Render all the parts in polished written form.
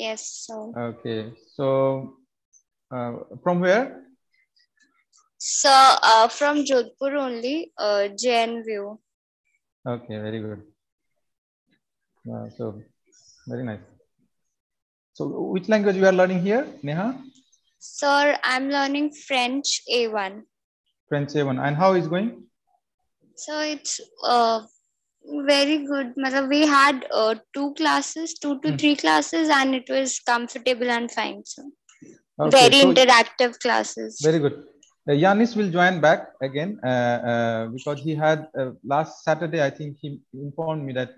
Yes. So. Okay. So from where? So from Jodhpur only, JNVU. Okay, very good. So very nice. So which language you are learning here, Neha? Sir, I'm learning French A1. French A1. And how is going? So it's very good. We had two to three classes, and it was comfortable and fine. So okay. Very interactive classes. Very good. Yanis will join back again because he had last Saturday, I think he informed me that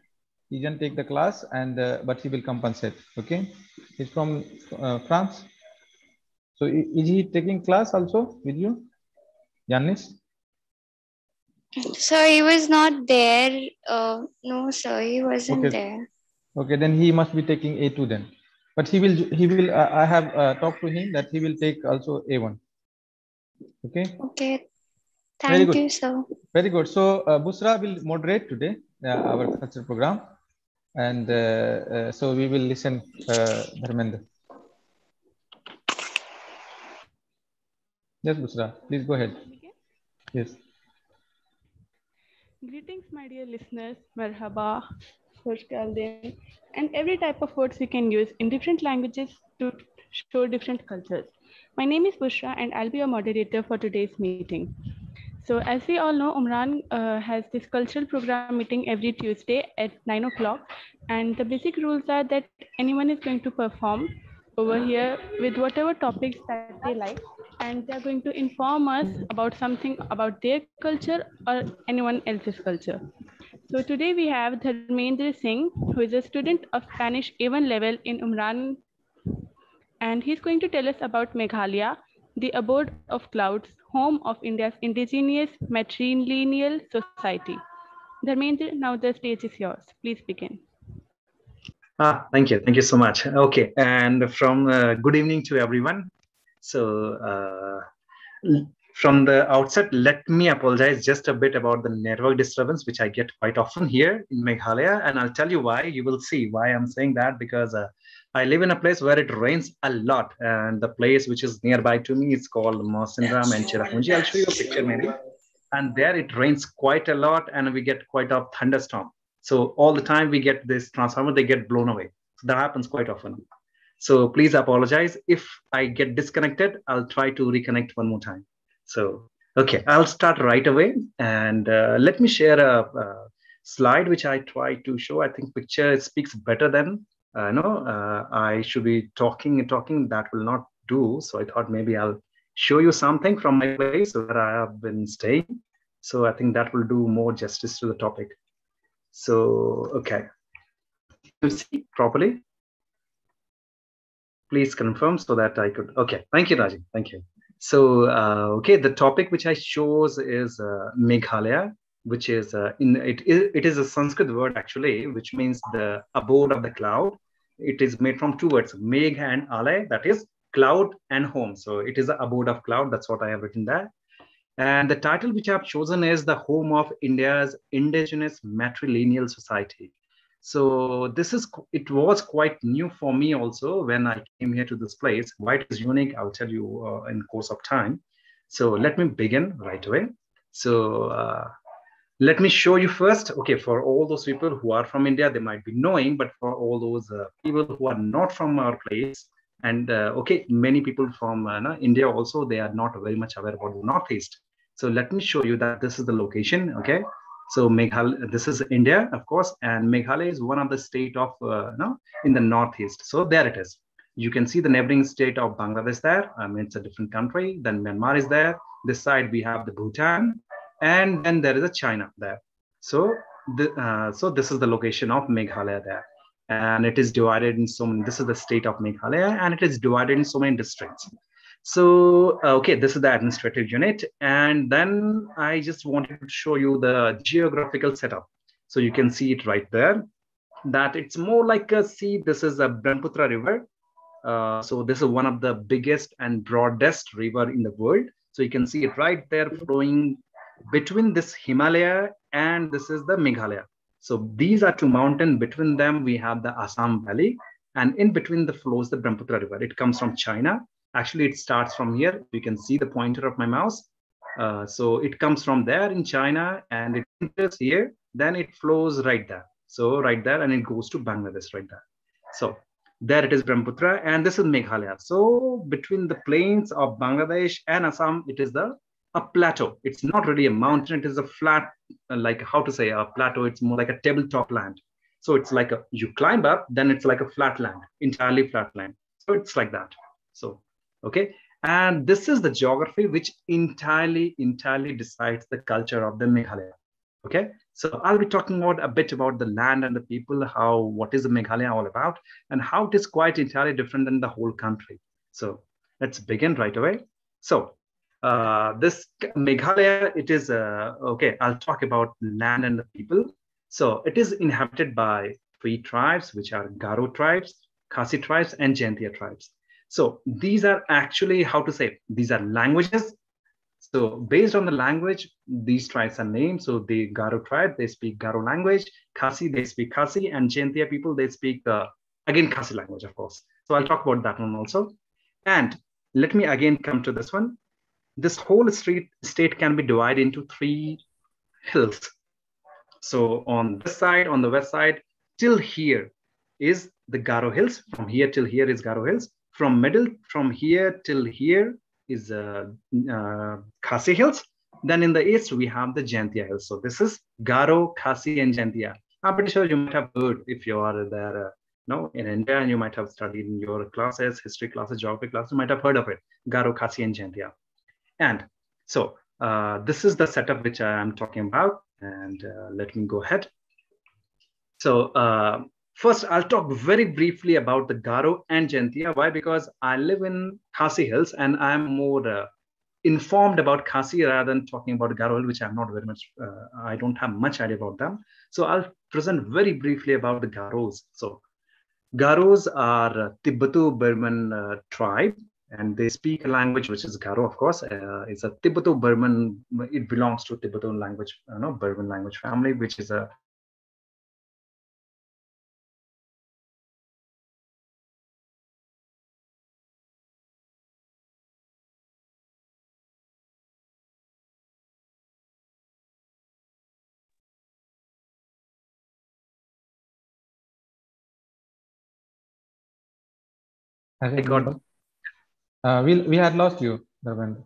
he didn't take the class, and but he will compensate. Okay, he's from France. So is he taking class also with you, Yanis? So he was not there. No, sir, he wasn't there. Okay, then he must be taking A2 then. But he will. I have talked to him that he will take also A1. Okay. Okay. Thank you, sir. Very good. So Busra will moderate today our culture program, and so we will listen, Dharmendra. Yes, Busra, please go ahead. Okay. Yes. Greetings, my dear listeners. Merhaba, Khoshgalden, and every type of words we can use in different languages to show different cultures. My name is Busra, and I'll be your moderator for today's meeting. So as we all know, Umran has this cultural program meeting every Tuesday at 9 o'clock. And the basic rules are that anyone is going to perform over here with whatever topics that they like. And they're going to inform us about something about their culture or anyone else's culture. So today we have Dharmendra Singh, who is a student of Spanish A1 level in Umran. And he's going to tell us about Meghalaya, the abode of clouds, home of India's indigenous matrilineal society. Dharmendra, now the stage is yours. Please begin. Thank you. Thank you so much. Okay. And from good evening to everyone. So from the outset, let me apologize just a bit about the network disturbance, which I get quite often here in Meghalaya. And I'll tell you why. You will see why I'm saying that, because I live in a place where it rains a lot, and the place which is nearby to me is called Mawsynram and Cherrapunji. I'll show you a picture maybe. And there it rains quite a lot, and we get quite a thunderstorm. So all the time we get this transformer, they get blown away. So that happens quite often. So please apologize. If I get disconnected, I'll try to reconnect one more time. So, okay, I'll start right away. And let me share a slide which I try to show. I think picture speaks better than I should be talking and talking. That will not do. So I thought maybe I'll show you something from my place where I have been staying. So I think that will do more justice to the topic. So, okay. You see properly? Please confirm so that I could. Okay. Thank you, Rajiv. Thank you. So, okay. The topic which I chose is Meghalaya, which is it is a Sanskrit word actually, which means the abode of the cloud. It is made from two words, Megh and Alay, that is cloud and home. So it is the abode of cloud. That's what I have written there. And the title which I've chosen is the home of India's indigenous matrilineal society. So this is, it was quite new for me also when I came here to this place. Why it is unique, I'll tell you in course of time. So let me begin right away. So, let me show you first, okay, for all those people who are from India, they might be knowing, but for all those people who are not from our place, and okay, many people from India also, they are not very much aware about the Northeast. So let me show you that this is the location, okay? So Meghalaya, this is India, of course, and Meghalaya is one of the state of, in the Northeast. So there it is. You can see the neighboring state of Bangladesh there. I mean, it's a different country. Then Myanmar is there. This side, we have the Bhutan. And then there is a China there. So, so this is the location of Meghalaya there. And it is divided in so many, this is the state of Meghalaya, and it is divided in so many districts. So, okay, this is the administrative unit. And then I just wanted to show you the geographical setup. So you can see it right there, that it's more like a sea. This is a Brahmaputra river. So this is one of the biggest and broadest river in the world. So you can see it right there flowing between this Himalaya, and this is the Meghalaya. So these are two mountains. Between them, we have the Assam Valley. And in between the flows, the Brahmaputra River. It comes from China. Actually, it starts from here. You can see the pointer of my mouse. So it comes from there in China and it enters here. Then it flows right there. So right there, and it goes to Bangladesh right there. So there it is, Brahmaputra. And this is Meghalaya. So between the plains of Bangladesh and Assam, it is a plateau. It's not really a mountain. It is a flat, like how to say, a plateau. It's more like a tabletop land. So it's like you climb up, then it's like a flat land, entirely flat land. So it's like that. So, okay. And this is the geography which entirely decides the culture of the Meghalaya. Okay. So I'll be talking about a bit about the land and the people, what is the Meghalaya all about, and how it is quite entirely different than the whole country. So let's begin right away. So this Meghalaya, it is, okay, I'll talk about land and the people. So it is inhabited by three tribes, which are Garo tribes, Khasi tribes, and Jaintia tribes. So these are actually, how to say, these are languages. So based on the language, these tribes are named. So the Garo tribe, they speak Garo language. Khasi, they speak Khasi. And Jaintia people, they speak, again, Khasi language, of course. So I'll talk about that one also. And let me again come to this one. This whole state can be divided into three hills. So on this side, on the west side, till here is the Garo Hills. From here till here is Garo Hills. From here till here is Khasi Hills. Then in the east, we have the Jaintia Hills. So this is Garo, Khasi, and Jaintia. I'm pretty sure you might have heard if you are there in India, and you might have studied in your classes, history classes, geography classes, you might have heard of it, Garo, Khasi, and Jaintia. And so this is the setup which I'm talking about. And let me go ahead. So first, I'll talk very briefly about the Garo and Jaintia. Why? Because I live in Khasi Hills, and I'm more informed about Khasi rather than talking about Garo, which I'm not very much, I don't have much idea about them. So I'll present very briefly about the Garos. So Garos are Tibeto-Burman tribe, and they speak a language which is Garo, of course. It's a Tibeto-Burman. It belongs to Tibeto language, Burman language family, which is a We had lost you, Darvinder.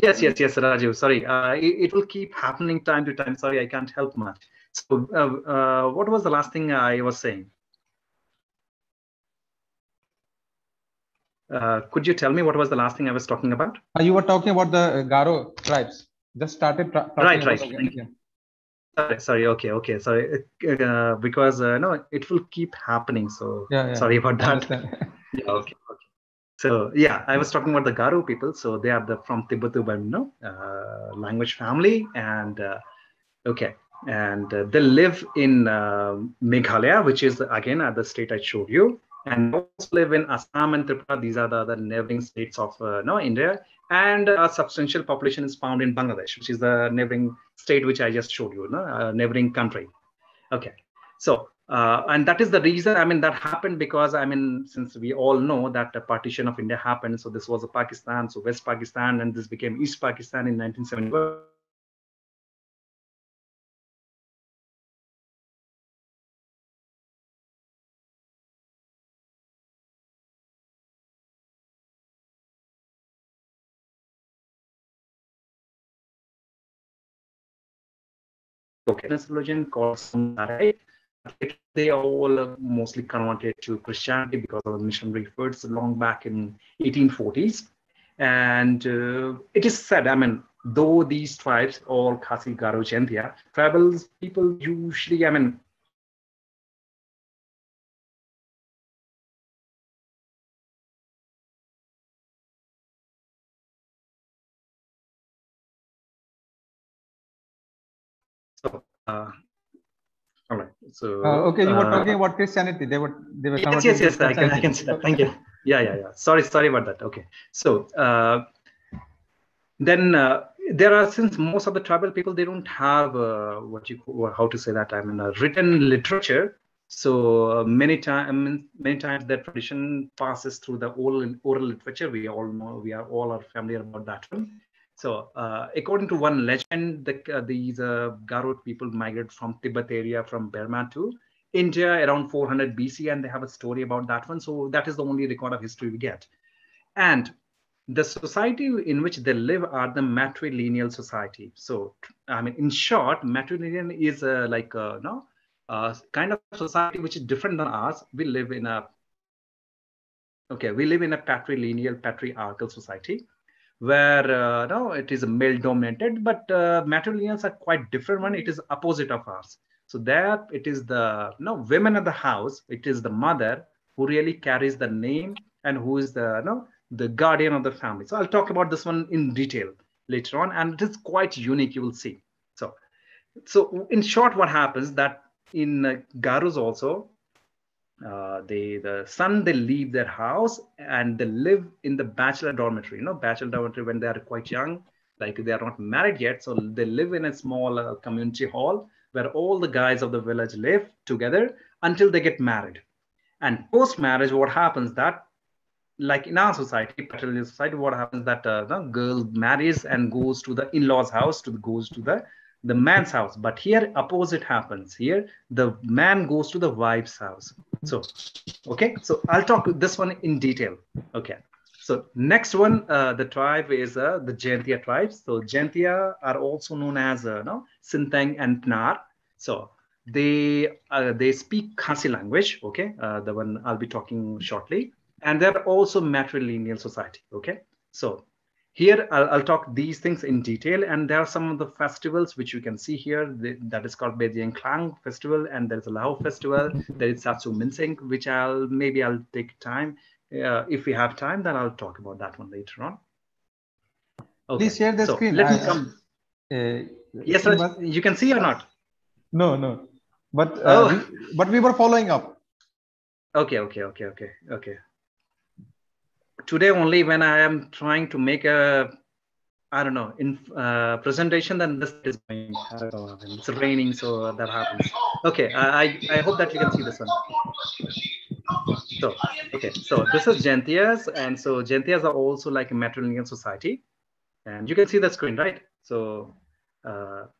Yes, Rajiv. Sorry, it will keep happening time to time. Sorry, I can't help much. So, what was the last thing I was saying? Could you tell me what was the last thing I was talking about? You were talking about the Garo tribes. Just started. Right. Thank you. Sorry. Okay. Sorry, because no, it will keep happening. So yeah. Sorry about that. Yeah. Okay. So yeah, I was talking about the Garo people. So they are from Tibeto-Burman language family, and they live in Meghalaya, which is again the state I showed you, and also live in Assam and Tripura. These are the other neighboring states of India, and a substantial population is found in Bangladesh, which is the neighboring state which I just showed you, neighboring country. Okay, so. And that is the reason, that happened because, since we all know that the partition of India happened, so this was a Pakistan, so West Pakistan, and this became East Pakistan in 1971. Okay, this religion called Samara. They all mostly converted to Christianity because of the missionary efforts long back in 1840s. And it is said, though these tribes, all Khasi, Garo, Jaintia, tribals people usually, all right. So okay, you were talking about Christianity. They were. Yes. I can see that. Thank you. Yeah. Sorry about that. Okay. So then there are, since most of the tribal people, they don't have how to say that, a written literature. So many times that tradition passes through the oral literature. We all know, we are familiar about that one. So according to one legend, these Garo people migrated from Tibet area, from Burma to India around 400 BC, and they have a story about that one. So that is the only record of history we get. And the society in which they live are the matrilineal society. So, I mean, in short, matrilineal is kind of society which is different than ours. We live in a patriarchal society where it is male dominated, but matrilineals are quite different one. It is opposite of ours. So there it is the women of the house. It is the mother who really carries the name and who is the the guardian of the family. So I'll talk about this one in detail later on, and it is quite unique, you will see. So in short, what happens that in Garos also, the son, they leave their house and they live in the bachelor dormitory. Bachelor dormitory when they are quite young, like they are not married yet. So they live in a small community hall where all the guys of the village live together until they get married. And post-marriage, what happens that, like in our society, patriarchal society, what happens that the girl marries and goes to the in-laws house, goes to the man's house. But here, opposite happens. Here, the man goes to the wife's house. So, okay. So I'll talk this one in detail. Okay. So next one, the tribe is the Jaintia tribes. So Jaintia are also known as Sintang and Pnar. So they speak Khasi language. Okay, the one I'll be talking shortly. And they're also matrilineal society, okay? So here I'll talk these things in detail, and there are some of the festivals which you can see here. That is called Bejiang Klang festival, and there's a Lao festival, there is Satsu Minsing, which I'll take time. If we have time, then I'll talk about that one later on. Okay. Please share the screen. Let me come. Yes, sir, you can see or not? No. But, but we were following up. Okay. Today only when I am trying to make a, presentation, then this is going, it's raining, so that happens. Okay, I hope that you can see this one. So, okay, so this is Jaintias, and so Jaintias are also like a matrilineal society. And you can see the screen, right? So, not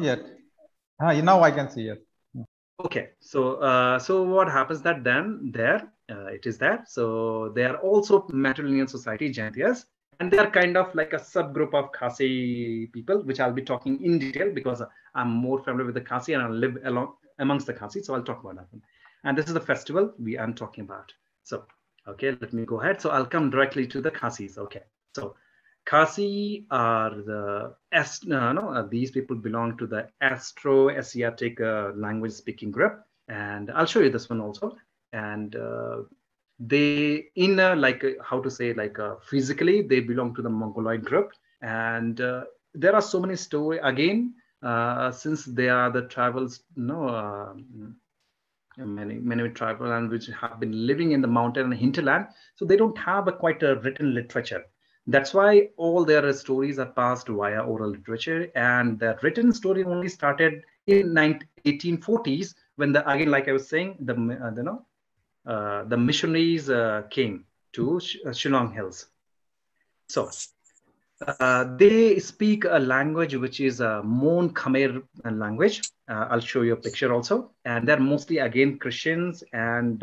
yet. Now I can see it. Okay, so what happens that then there, it is there. So they are also matrilineal society, Jaintias, and they are kind of like a subgroup of Khasi people, which I'll be talking in detail because I'm more familiar with the Khasi and I live amongst the Khasi. So I'll talk about that. And this is the festival I'm talking about. So, okay, let me go ahead. So I'll come directly to the Khasis. Okay, so Khasi are these people belong to the Austro-Asiatic language speaking group, and I'll show you this one also. And physically they belong to the Mongoloid group, and there are so many stories again since they are the tribals. Many tribal and which have been living in the mountain and hinterland, so they don't have quite a written literature. That's why all their stories are passed via oral literature, and the written story only started in 1840s when the missionaries came to Shillong Hills. So they speak a language which is a Mon-Khmer language. I'll show you a picture also. And they're mostly again Christians, and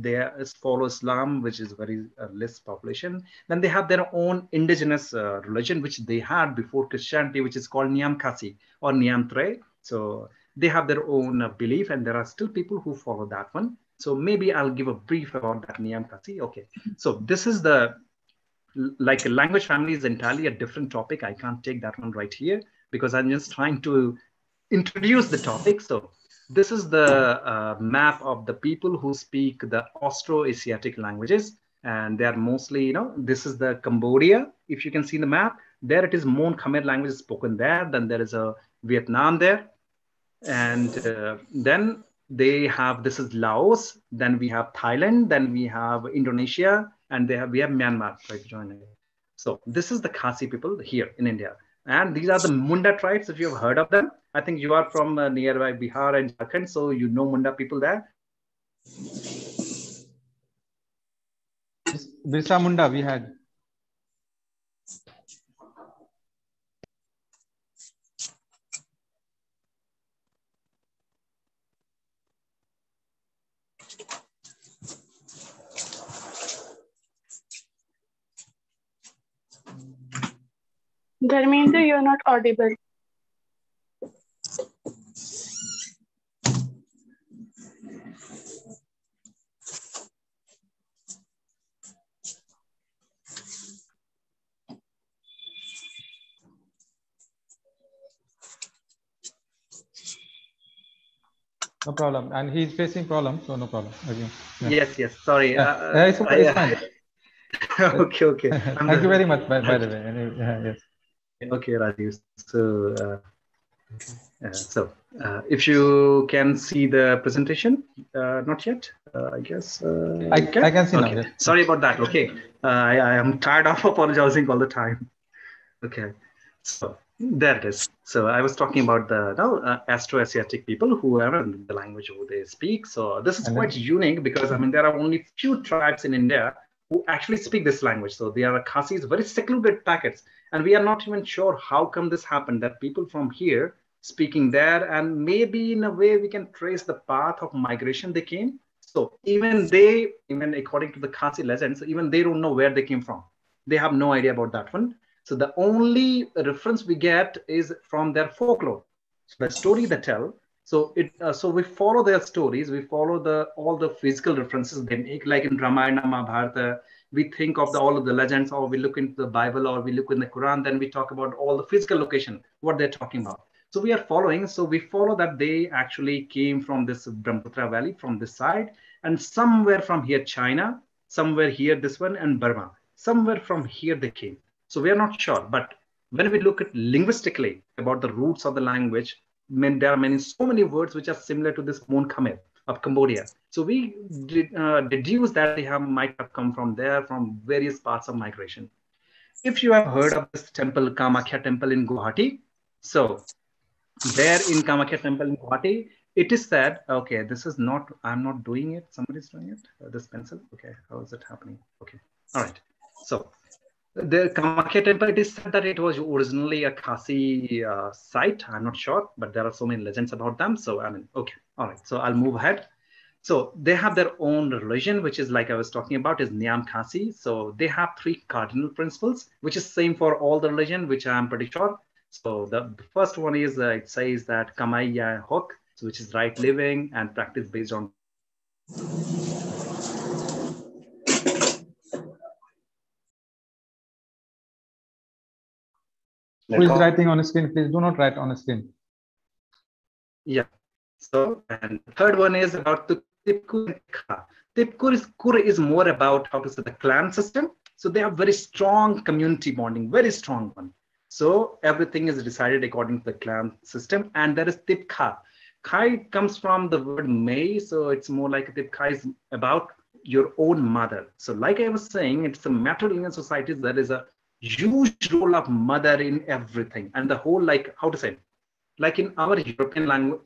they follow Islam, which is very less population. Then they have their own indigenous religion, which they had before Christianity, which is called Niam Khasi or Niam Tre. So they have their own belief, and there are still people who follow that one. So maybe I'll give a brief about that Niam Khasi. Okay, so this is the language family is entirely a different topic. I can't take that one right here because I'm just trying to introduce the topic. So this is the map of the people who speak the Austro-Asiatic languages. And they are mostly, this is the Cambodia. If you can see the map, there it is Mon-Khmer language spoken there. Then there is a Vietnam there. And then they have, this is Laos. Then we have Thailand. Then we have Indonesia. And we have Myanmar tribe joining. So this is the Khasi people here in India. And these are the Munda tribes, if you have heard of them. I think you are from nearby Bihar and Jharkhand, so you know Munda people there. Birsa Munda we had. Dharmendra, you're not audible. No problem. And he's facing problems, so no problem. Okay. Yeah. Yes, yes. Sorry. Yeah. It's fine. Okay, okay. Thank you very much, by the way. Anyway, yes. Okay, Rajiv. So, if you can see the presentation, not yet, I guess. I can see. Okay. Now, yes. Sorry about that. Okay, I am tired of apologizing all the time. Okay, so there it is. So I was talking about the Austro-Asiatic people, whoever the language who they speak. So this is quite unique because I mean there are only few tribes in India who actually speak this language. So they are Khasis, very secluded packets. And we are not even sure how come this happened, that people from here speaking there, and maybe in a way we can trace the path of migration they came. So even they, even according to the Khasi legends, even they don't know where they came from. They have no idea about that one. So the only reference we get is from their folklore, the story they tell. So so we follow their stories, we follow all the physical references they make, like in Ramayana, Mahabharata, we think of all of the legends, or we look into the Bible, or we look in the Quran, then we talk about all the physical location, what they're talking about. So we are following, so we follow that they actually came from this Brahmaputra Valley, from this side, and somewhere from here, China, somewhere here, this one, and Burma, somewhere from here they came. So we are not sure, but when we look at linguistically about the roots of the language, there are so many words which are similar to this Mon-Khmer of Cambodia. So we deduce that they might have come from there, from various parts of migration. If you have heard of this temple, Kamakhya temple in Guwahati, so there in Kamakhya temple in Guwahati, it is said, okay, this is not, I'm not doing it. Somebody's doing it, this pencil. Okay, how is it happening? Okay, all right. So the Kamakhya temple, it is said that it was originally a Khasi site. I'm not sure, but there are so many legends about them. So, I mean, okay, all right. So I'll move ahead. So they have their own religion, which is like I was talking about, is Niam Khasi. So they have 3 cardinal principles, which is same for all the religion, which I'm pretty sure. So the first one is, it says that Kamaiya Hok, which is right living and practice based on. Who is writing on a screen? Please do not write on a screen. Yeah. So, and the third one is about the Tipkur. Tipkur is more about how to say the clan system. So they have very strong community bonding, very strong one. So everything is decided according to the clan system. And there is Tipkha. Khai comes from the word May. So it's more like Tipkha is about your own mother. So like I was saying, it's a matrilineal society. There is a huge role of mother in everything, and the whole, like how to say, like in our European language,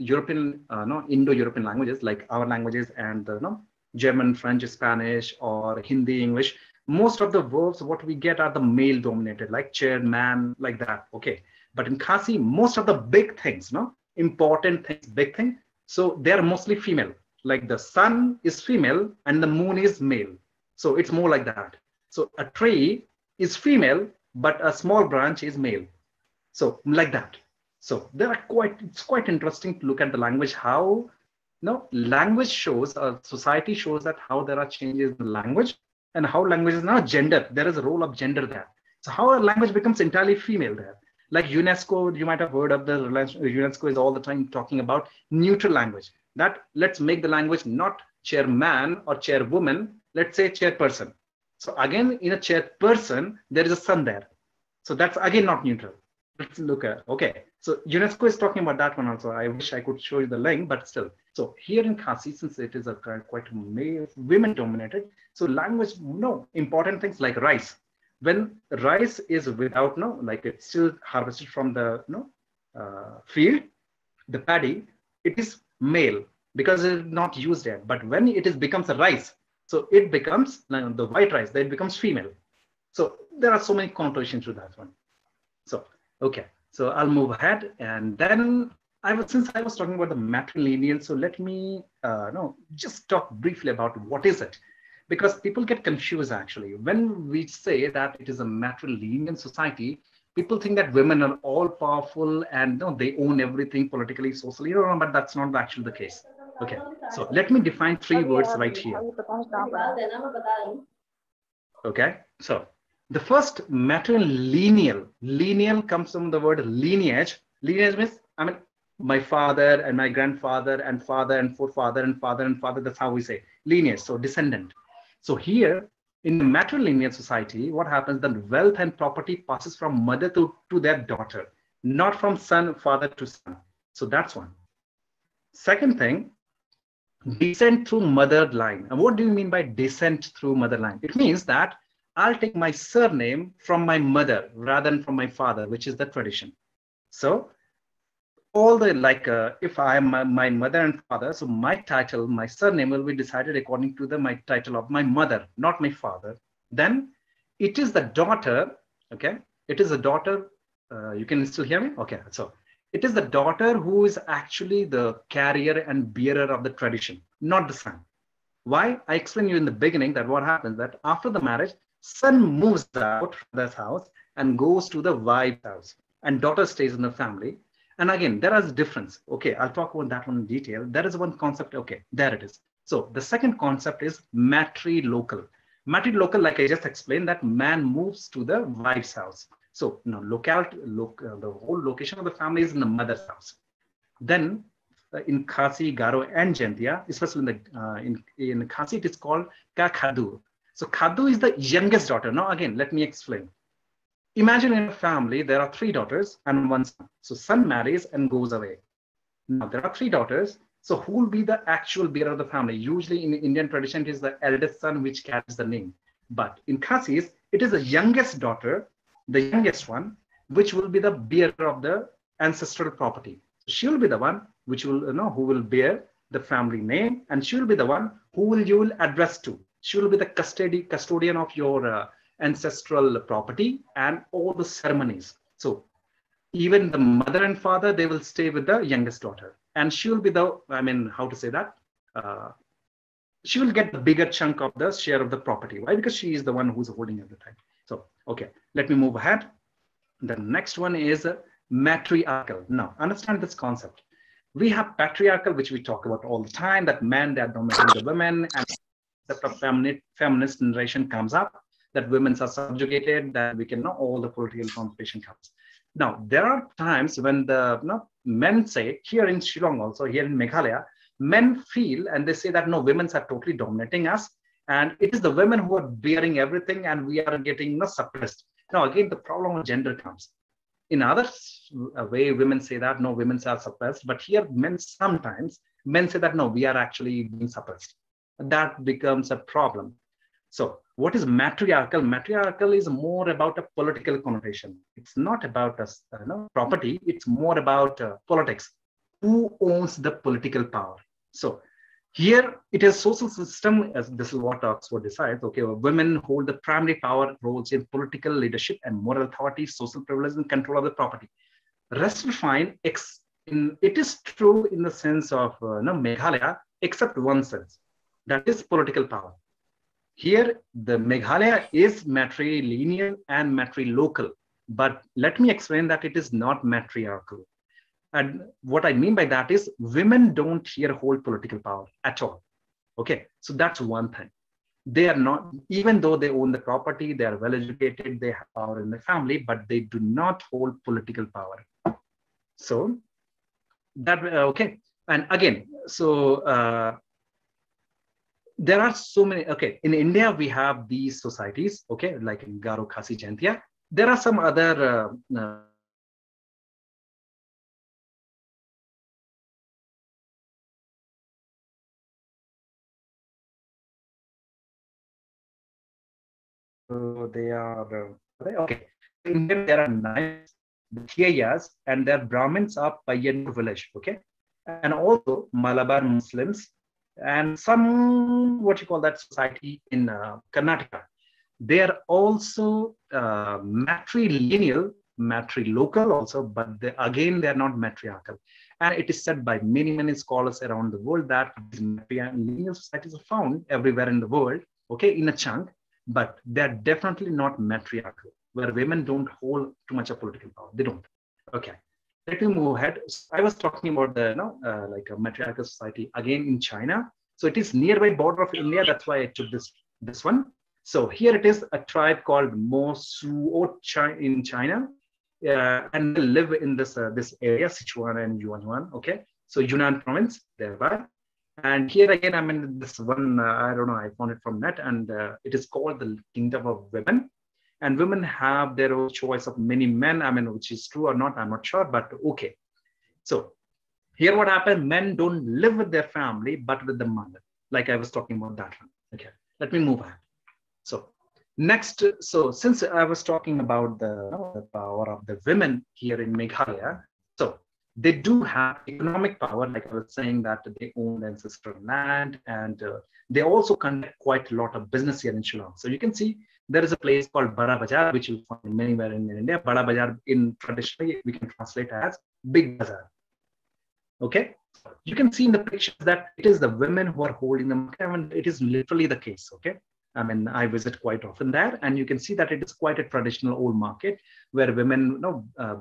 Indo-European languages, like our languages and German, French, Spanish, or Hindi, English. Most of the verbs what we get are the male dominated, like chair, man, like that. Okay, but in Khasi, most of the big things, important things, big thing. So they are mostly female. Like the sun is female and the moon is male. So it's more like that. So a tree is female, but a small branch is male. So like that. So there are it's quite interesting to look at the language, how language shows, society shows that how there are changes in language and how language is now gender. There is a role of gender there. So how a language becomes entirely female there. Like UNESCO, you might have heard of the UNESCO is all the time talking about neutral language. That let's make the language not chairman or chairwoman, let's say chairperson. So again, in a chairperson, there is a son there. So that's again not neutral. Let's look at, okay. So UNESCO is talking about that one also. I wish I could show you the link, but still. So here in Khasi, since it is a quite male, women dominated, so language, important things like rice. When rice is without, like it's still harvested from the field, the paddy, it is male. because it is not used yet. But when it is becomes a rice, so it becomes the white rice, then it becomes female. So there are so many connotations to that one. So, okay, so I'll move ahead. And then since I was talking about the matrilineal, so let me just talk briefly about what is it, because people get confused actually. When we say that it is a matrilineal society, people think that women are all powerful and they own everything politically, socially, but that's not actually the case. Okay, so let me define three words right here. Okay, so the first matrilineal, lineal comes from the word lineage. Lineage means, I mean, my father and my grandfather and father and forefather and father and father, that's how we say lineage, so descendant. So here in the matrilineal society, what happens then, wealth and property passes from mother to their daughter, not from son, father to son. So that's one. Second thing, descent through mother line. And what do you mean by descent through mother line? It means that I'll take my surname from my mother rather than from my father, which is the tradition. So all the if I am my mother and father, so my title, my surname will be decided according to my title of my mother, not my father. Then it is the daughter. Okay, it is a daughter. You can still hear me? Okay, so it is the daughter who is actually the carrier and bearer of the tradition, not the son. Why? I explained you in the beginning that what happens that after the marriage, son moves out from this house and goes to the wife's house, and daughter stays in the family. And again, there is a difference. Okay, I'll talk about that one in detail. There is one concept. Okay, there it is. So the second concept is matrilocal. Matrilocal, like I just explained, that man moves to the wife's house. So now the whole location of the family is in the mother's house. Then in Khasi, Garo, and Jendya, especially in Khasi, it is called Khadu. So Khadu is the youngest daughter. Now again, let me explain. Imagine in a family, there are three daughters and one son. So son marries and goes away. Now there are three daughters. So who will be the actual bearer of the family? Usually in Indian tradition, it is the eldest son which carries the name. But in Khasis, it is the youngest daughter, the youngest one, which will be the bearer of the ancestral property. She will be the one which will, who will bear the family name, and she will be the one who you will address to. She will be the custodian of your ancestral property and all the ceremonies. So even the mother and father, they will stay with the youngest daughter, and she will be the, she will get the bigger chunk of the share of the property. Why? Because she is the one who's holding at the time. So, okay, let me move ahead. The next one is matriarchal. Now, understand this concept. We have patriarchal, which we talk about all the time, that men, they are dominating the women, and the feminist narration comes up, that women are subjugated, that we can know all the political competition comes. Now, there are times when the men say, here in Shillong also, here in Meghalaya, men feel and they say that no, women are totally dominating us, and it is the women who are bearing everything, and we are getting suppressed. Now, again, the problem of gender comes. In other way, women say that no, women are suppressed, but here sometimes men say that no, we are actually being suppressed. That becomes a problem. So what is matriarchal? Matriarchal is more about a political connotation. It's not about property. It's more about politics. Who owns the political power? So here it is social system, as this is what Oxford decides. Okay, well, women hold the primary power roles in political leadership and moral authority, social privilege, and control of the property. Rest defined, it is true in the sense of Meghalaya, except one sense, that is political power. Here, the Meghalaya is matrilineal and matrilocal, but let me explain that it is not matriarchal. And what I mean by that is women don't here hold political power at all. Okay, so that's one thing. They are not, even though they own the property, they are well educated, they have power in the family, but they do not hold political power. So that, okay. And again, so, there are so many, okay, in India, we have these societies, okay, like in Garo, Khasi, Jaintia. There are some other okay. In India, there are 9 Khyayas, and their Brahmins are Payyanur village, okay. and also Malabar Muslims and some, society in Karnataka. They are also matrilineal, matrilocal also, but they, again, they are not matriarchal. And it is said by many, many scholars around the world that these matrilineal societies are found everywhere in the world, okay, in a chunk, but they're definitely not matriarchal, where women don't hold too much of political power. They don't. Okay, let me move ahead. I was talking about the, like a matriarchal society again in China. So it is nearby border of India. That's why I took this one. So here it is, a tribe called Mo-Suo in China, and they live in this this area, Sichuan and Yuanyuan, okay? So Yunnan province, thereby. And here again, I'm in this one, I don't know, I found it from net, and it is called the Kingdom of Women. And women have their own choice of many men, I mean, which is true or not, I'm not sure, but okay. So here what happened, men don't live with their family, but with the mother, like I was talking about that one. Okay, let me move on. So next, so since I was talking about the power of the women here in Meghalaya, so they do have economic power, like I was saying that they own ancestral land, and they also conduct quite a lot of business here in Shillong. So you can see there is a place called Bara Bajar, which you find anywhere in India. Bara Bajar in traditionally we can translate as Big Bazaar. Okay, you can see in the pictures that it is the women who are holding the market, and it is literally the case. Okay. I mean, I visit quite often there, and you can see that it is quite a traditional old market where women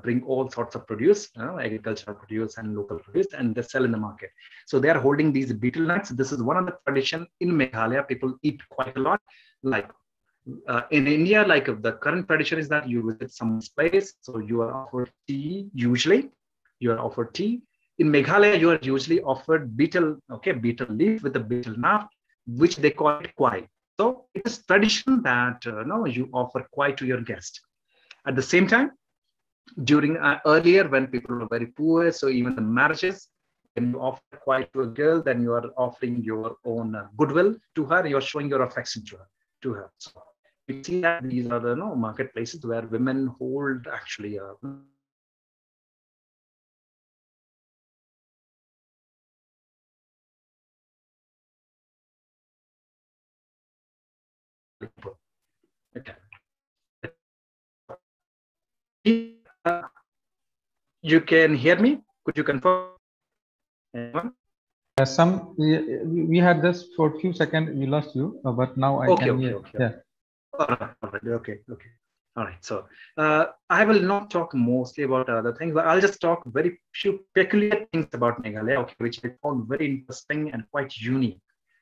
bring all sorts of produce, agricultural produce and local produce, and they sell in the market. So they are holding these betel nuts. This is one of the tradition in Meghalaya. People eat quite a lot. Like in India, like the current tradition is that you visit some place, so you are offered tea usually. You are offered tea. In Meghalaya, you are usually offered betel leaf with a betel nut, which they call it kwai. So it is tradition that you offer kwai to your guest. At the same time, during earlier when people were very poor, so even the marriages, when you offer kwai to a girl, then you are offering your own goodwill to her. You are showing your affection to her. So you see that these are the marketplaces where women hold actually. Okay. You can hear me? Could you confirm? We had this for a few seconds. We lost you, but now I can hear. Okay. Yeah. All right. All right. So I will not talk mostly about other things, but I'll just talk very few peculiar things about Meghalaya, which I found very interesting and quite unique.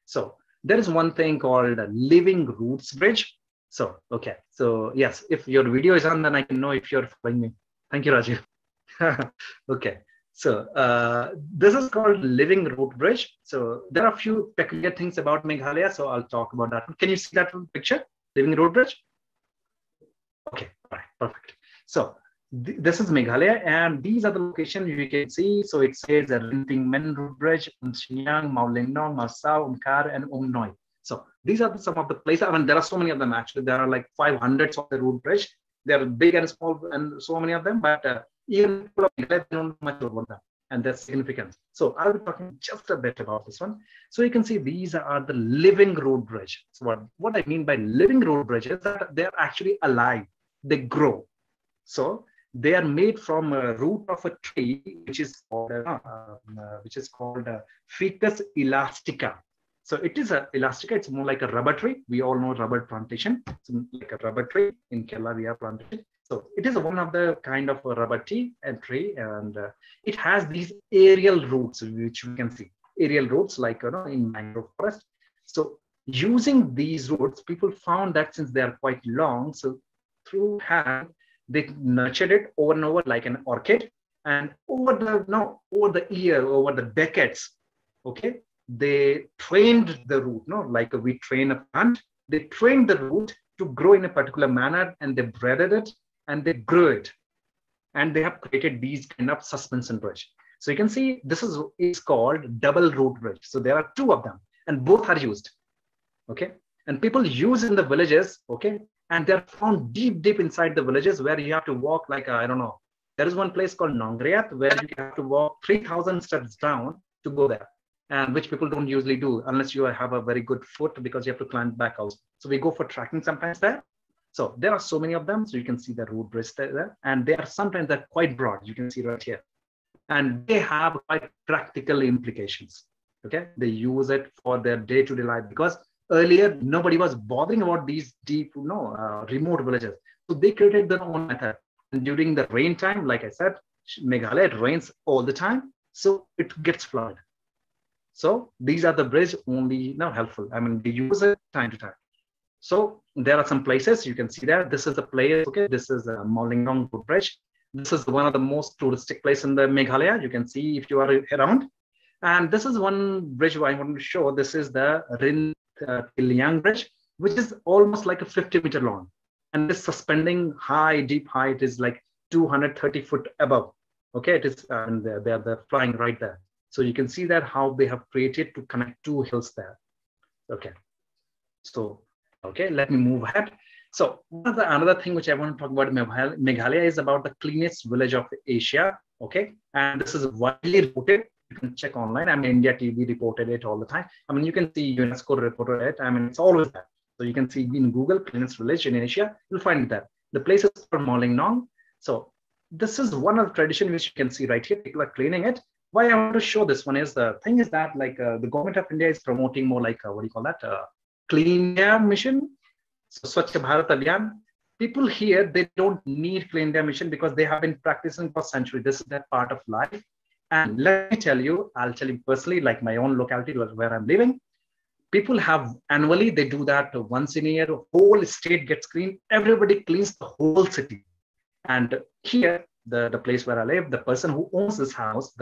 So there is one thing called Living Roots Bridge. So, okay. So, yes, if your video is on, then I can know if you're following me. Thank you, Rajiv. Okay. So, this is called Living Root Bridge. So, there are a few peculiar things about Meghalaya. So, I'll talk about that. Can you see that picture? Living Root Bridge? Okay. All right. Perfect. So, this is Meghalaya, and these are the locations you can see. So it says that Linting Men Road Bridge, Shinyang, Mawlynnong, Masao, Umkar, and Umnoi. So these are some of the places. I mean, there are so many of them actually. There are like 500 of the road bridge. They are big and small, and so many of them. But even people of Meghalaya don't know much about them and their significance. So I'll be talking just a bit about this one. So you can see these are the living road bridge. So what I mean by living road bridge is that they are actually alive. They grow. So they are made from a root of a tree, which is called Ficus elastica. So it is a elastica. It's more like a rubber tree. We all know rubber plantation. It's like a rubber tree in Kerala. We are planted. So it is one of the kind of a rubber tree and tree, and it has these aerial roots, which we can see aerial roots like in mangrove forest. So using these roots, people found that since they are quite long, so through hand, they nurtured it over and over like an orchid, and over the decades, okay, they trained the root, like we train a plant. They trained the root to grow in a particular manner, and they breaded it and they grew it, and they have created these kind of suspension bridge. So you can see this is called double root bridge. So there are two of them, and both are used, okay, and people use in the villages, okay. And they're found deep inside the villages where you have to walk like, I don't know, There is one place called Nongriat where you have to walk 3,000 steps down to go there, and which people don't usually do unless you have a very good foot, because you have to climb back out. So we go for trekking sometimes there. So there are so many of them. So you can see the road bridge there, and they are sometimes they're quite broad. You can see right here, and they have quite practical implications. Okay, they use it for their day-to-day life, because earlier nobody was bothering about these deep, remote villages. So they created their own method. And during the rain time, like I said, Meghalaya, it rains all the time, so it gets flooded. So these are the bridges only now helpful. I mean, they use it time to time. So there are some places you can see there. This is the place. Okay, this is a Mawlynnong bridge. This is one of the most touristic places in the Meghalaya. You can see if you are around. And this is one bridge I want to show. This is the Rin Tilyang bridge, which is almost like a 50-meter long. And this suspending high, deep height is like 230 foot above. Okay, it is, and they're flying right there. So you can see that how they have created to connect two hills there. Okay, so, okay, let me move ahead. So another thing which I want to talk about Meghalaya is about the cleanest village of Asia. Okay, and this is widely reported. You can check online. I mean, India TV reported it all the time. I mean, you can see UNESCO reported it. I mean, it's always there. So you can see in Google, cleanest village in Asia, you'll find that. The place is for Mawlynnong. So this is one of the tradition which you can see right here. People are cleaning it. Why I want to show this one is the thing is that like the government of India is promoting more like, clean air mission. So Swachh Bharat Abhiyan. People here, they don't need clean air mission because they have been practicing for centuries. This is their part of life. And let me tell you, I'll tell you personally, like my own locality where I'm living, people have annually, they do that once in a year, whole state gets cleaned, everybody cleans the whole city. And here, the place where I live, the person who owns this house,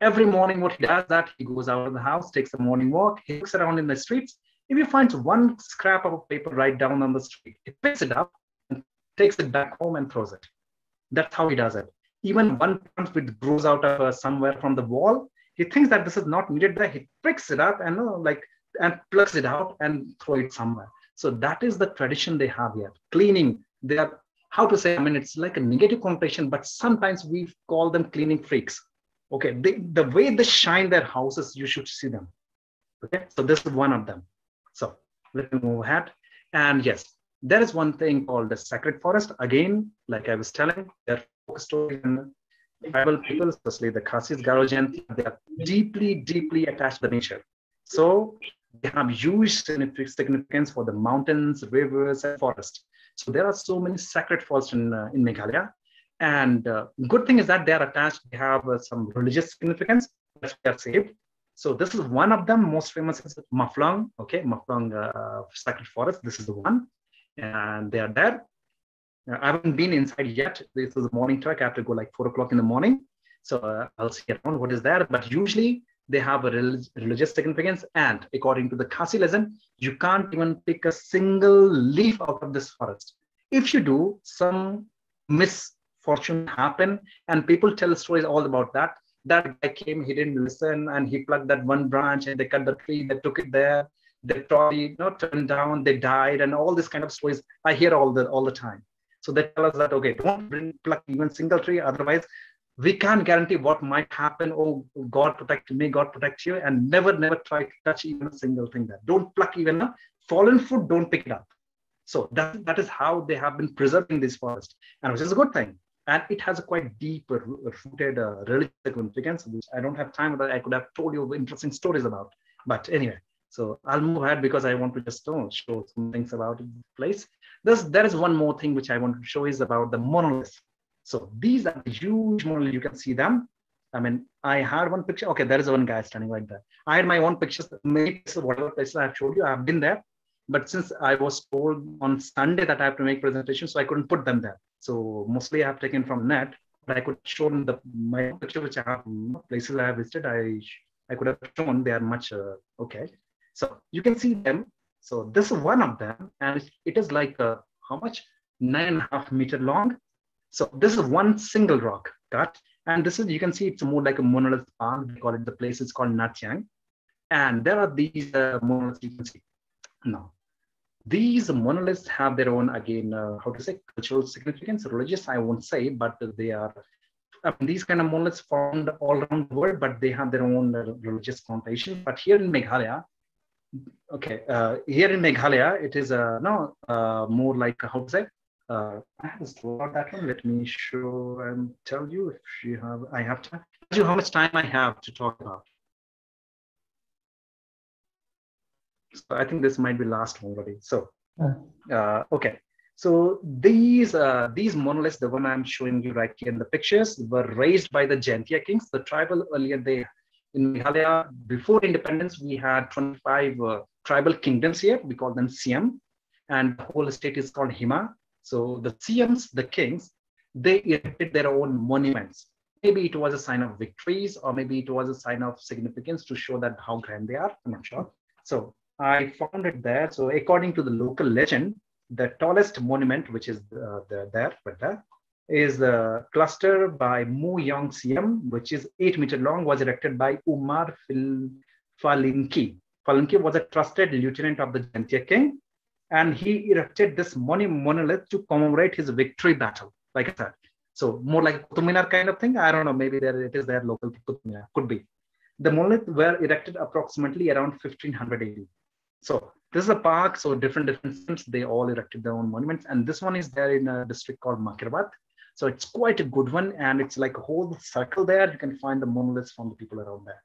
every morning what he does that, he goes out of the house, takes a morning walk, he looks around in the streets. If he finds one scrap of paper right down on the street, he picks it up and takes it back home and throws it. That's how he does it. Even one plant which grows out of somewhere from the wall, he thinks that this is not needed there. He picks it up and plucks it out and throw it somewhere. So that is the tradition they have here. Cleaning, they are, how to say, I mean, it's like a negative connotation, but sometimes we call them cleaning freaks. Okay, the way they shine their houses, you should see them. Okay, so this is one of them. So let me move ahead. And yes, there is one thing called the sacred forest. Again, like I was telling, they're story and tribal people, especially the Khasis, Garo, they are deeply attached to nature. So they have huge significance for the mountains, rivers, and forests. So there are so many sacred forests in Meghalaya. And good thing is that they are attached, they have some religious significance, that they are saved. So this is one of them, most famous is Mawphlang, okay, Mawphlang sacred forest, this is the one. And they are there. I haven't been inside yet. This is a morning trek. I have to go like 4 o'clock in the morning. So I'll see around what is there. But usually they have a religious significance. And according to the Khasi legend, you can't even pick a single leaf out of this forest. If you do, some misfortune happen. And people tell stories all about that. That guy came, he didn't listen. And he plucked that one branch and they cut the tree. They took it there. They probably turned down. They died. And all this kind of stories I hear all the time. So they tell us that, okay, don't pluck even single tree. Otherwise, we can't guarantee what might happen. Oh, God protect me, God protect you. And never try to touch even a single thing there. Don't pluck even a fallen fruit, don't pick it up. So that is how they have been preserving this forest, and which is a good thing. And it has a quite deep rooted religious significance, which I don't have time, but I could have told you interesting stories about. But anyway. So I'll move ahead because I want to just show some things about the place. There is one more thing which I want to show is about the monoliths. So these are the huge monoliths. You can see them. I mean, I had one picture. Okay, there is one guy standing right there. I had my own pictures. Many whatever places I've showed you, I've been there. But since I was told on Sunday that I have to make presentations, so I couldn't put them there. So mostly I have taken from net. But I could show them my picture, which I have places I have visited. I could have shown they are much okay. So you can see them. So this is one of them, and it is like how much? 9.5 meters long. So this is one single rock cut, and this is, you can see it's more like a monolith park. They call it, the place is called Natyang, and there are these monoliths you can see. Now, These monoliths have their own, again, cultural significance. Religious, I won't say, but they are, these kind of monoliths found all around the world, but they have their own religious connotation. But here in Meghalaya, it is more like, I have a slide that one. Let me show and tell you if you have, I have time. Tell you how much time I have to talk about. So I think this might be last one already. So, So these monoliths, the one I'm showing you right here in the pictures, were raised by the Jaintia kings. The tribal earlier they in Meghalaya before independence, we had 25 tribal kingdoms here. We call them Siam, and the whole state is called Hima. So the Siams, the kings, they erected their own monuments. Maybe it was a sign of victories, or maybe it was a sign of significance to show that how grand they are. I'm not sure. So I found it there. So according to the local legend, the tallest monument, which is is the cluster by Mu Yong Siam, which is 8 meters long, was erected by Umar Falinki. Falinki was a trusted lieutenant of the Jaintia king, and he erected this monolith to commemorate his victory battle, like I said. So more like Kutuminar kind of thing. I don't know, maybe there it is their local Kutuminar, could be. The monoliths were erected approximately around 1500 AD. So this is a park, so different systems, they all erected their own monuments. And this one is there in a district called Makirbat. So it's quite a good one. And it's like a whole circle there. You can find the monoliths from the people around there.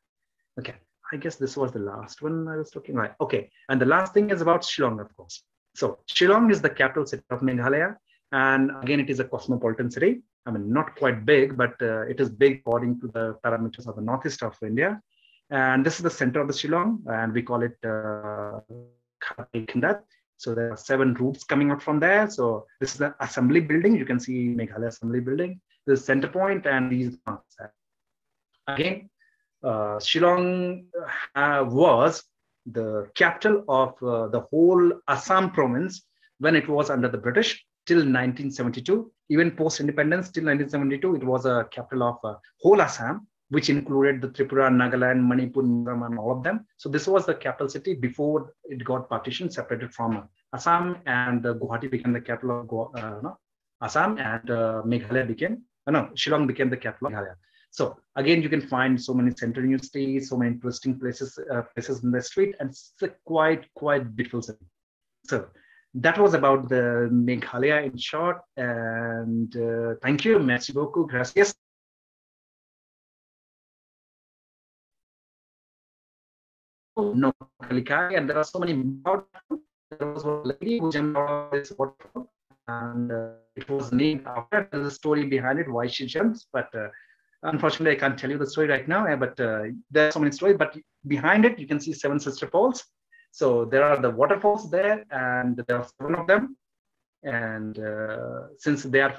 Okay, I guess this was the last one I was talking about. Okay, and the last thing is about Shillong, of course. So Shillong is the capital city of Meghalaya. And again, it is a cosmopolitan city. I mean, not quite big, but it is big according to the parameters of the northeast of India. And this is the center of the Shillong, and we call it Khateh. So there are 7 routes coming out from there. So this is the assembly building. You can see Meghalaya assembly building. This is center point, and these are again, Shillong was the capital of the whole Assam province when it was under the British. Till 1972, even post-independence, till 1972, it was a capital of whole Assam, which included the Tripura, Nagaland, Manipur, Mizoram, and all of them. So this was the capital city before it got partitioned, separated from Assam, and Guwahati became the capital of Assam, and Meghalaya became, Shillong became the capital of Meghalaya. So again, you can find so many central universities, so many interesting places in the street, and it's a quite beautiful city. So that was about the Meghalaya in short, and thank you. Merci beaucoup. Gracias. No, and there are so many more. There was a lady who jumped out of this waterfall, and it was named after the story behind it, why she jumps. But unfortunately, I can't tell you the story right now. But there are so many stories. But behind it, you can see 7 sister falls. So there are the waterfalls there, and there are 7 of them. And since they are